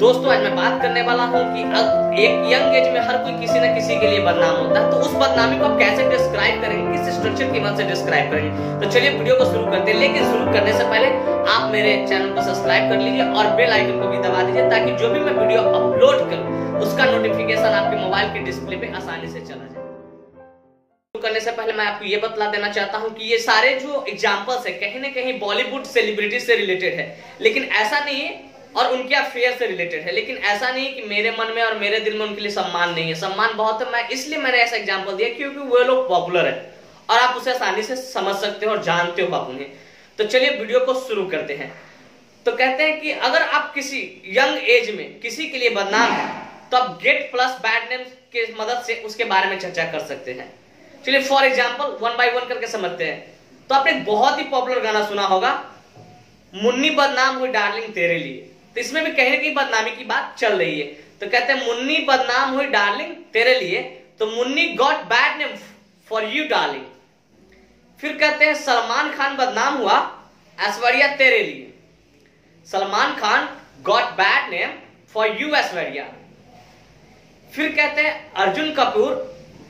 दोस्तों आज मैं बात करने वाला हूँ कि एक यंग एज में हर कोई किसी न किसी के लिए बदनाम होता है, तो उस बदनामी को आप कैसे डिस्क्राइब करेंगे, किस स्ट्रक्चर की मदद से डिस्क्राइब करेंगे। तो चलिए वीडियो को शुरू करते हैं, लेकिन शुरू करने से पहले आप मेरे चैनल को सब्सक्राइब कर लीजिए और बेल आइकन को भी दबा दीजिए ताकि जो भी मैं वीडियो अपलोड करूँ उसका नोटिफिकेशन आपके मोबाइल के डिस्प्ले पे आसानी से चला जाए। करने से पहले मैं आपको ये बतला देना चाहता हूँ कि ये सारे जो एग्जांपल्स है कहीं ना कहीं बॉलीवुड सेलिब्रिटी से रिलेटेड है, लेकिन ऐसा नहीं है और उनके अफेयर से रिलेटेड है, लेकिन ऐसा नहीं कि मेरे मन में और मेरे दिल में उनके लिए सम्मान नहीं है, सम्मान बहुत है। मैं इसलिए मैंने ऐसा एग्जांपल दिया क्योंकि वो लोग पॉपुलर है और आप उसे आसानी से समझ सकते हो और जानते हो आप उन्हें। तो चलिए वीडियो को शुरू करते हैं। तो कहते हैं कि अगर आप किसी यंग एज में किसी के लिए बदनाम है तो आप गेट प्लस बैड नेम्स की मदद से उसके बारे में चर्चा कर सकते हैं। चलिए for example one by one करके समझते हैं। तो आपने बहुत ही पॉपुलर गाना सुना होगा, मुन्नी बदनाम हुई डार्लिंग तेरे लिए। तो इसमें भी कहीं की बदनामी की बात चल रही है। तो कहते हैं मुन्नी बदनाम हुई डार्लिंग तेरे लिए, तो Munni got bad name for you darling. फिर कहते हैं सलमान खान बदनाम हुआ ऐश्वर्या तेरे लिए, Salman Khan got bad name for you Aishwarya. फिर कहते हैं अर्जुन कपूर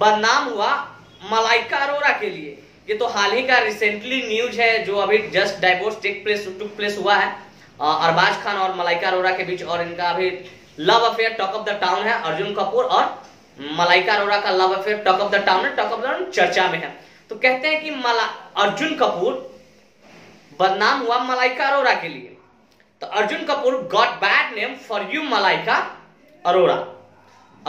बदनाम हुआ मलाइका अरोरा के लिए। ये तो हाल ही का रिसेंटली न्यूज है जो अभी जस्ट डाइवोर्स टुक प्लेस हुआ है अरबाज खान और मलाइका अरोरा के बीच, और इनका अभी love affair talk of the town है। अर्जुन कपूर और मलाइका अरोरा का love affair talk of the town है, टॉक ऑफ द टाउन चर्चा में है। तो कहते हैं कि अर्जुन कपूर बदनाम हुआ मलाइका अरोरा के लिए, तो Arjun Kapoor got bad name for you Malaika Arora,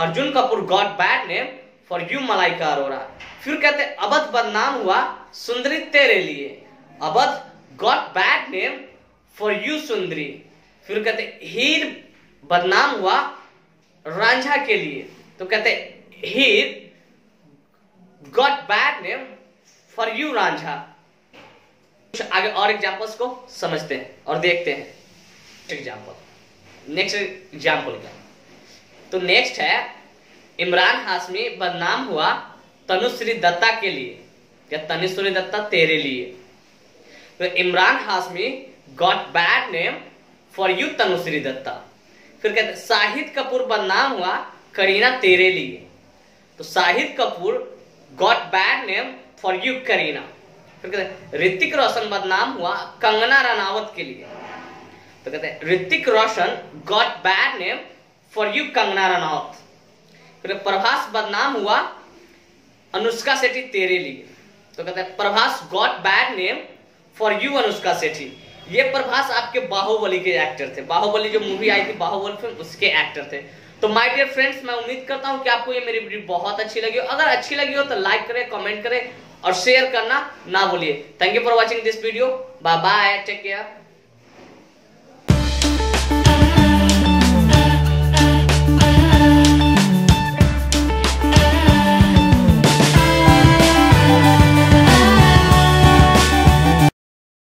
Arjun Kapoor got bad name for you Malaika Arora. फिर कहते हैं अबध बदनाम हुआ सुंदरी तेरे लिए, Awadh got bad name for you Sundari. फिर कहते हैं हीर बदनाम हुआ रांझा के लिए, तो कहते हैं Heer got bad name for you Ranjha. कुछ आगे और एग्जांपल्स को समझते हैं और देखते हैं। एग्जांपल नेक्स्ट एग्जांपल क्या, तो नेक्स्ट है इमरान हाशमी बदनाम हुआ तनुश्री दत्ता के लिए या तनुश्री दत्ता तेरे लिए। तो Imran Hashmi got bad name for you Tanushree Dutta. फिर कहते शाहिद कपूर बदनाम हुआ करीना तेरे लिए, तो Shahid Kapoor got bad name for you Kareena. फिर कहते ऋतिक रोशन बदनाम हुआ कंगना रनावत के लिए, तो कहते Hrithik Roshan got bad name for you Kangana Ranaut. फिर प्रभास बदनाम हुआ अनुष्का सेठी तेरे लिए, तो कहते हैं Prabhas got bad name for you Anushka Shetty. ये प्रभास आपके बाहुबली के एक्टर थे, बाहुबली जो मूवी आई थी बाहुबली फिल्म उसके एक्टर थे। तो माय डियर फ्रेंड्स मैं उम्मीद करता हूं कि आपको ये मेरी वीडियो बहुत अच्छी लगी हो। अगर अच्छी लगी हो तो लाइक करें, कमेंट करें और शेयर करना ना भूलिए। Thank you for watching this video, bye bye, take care.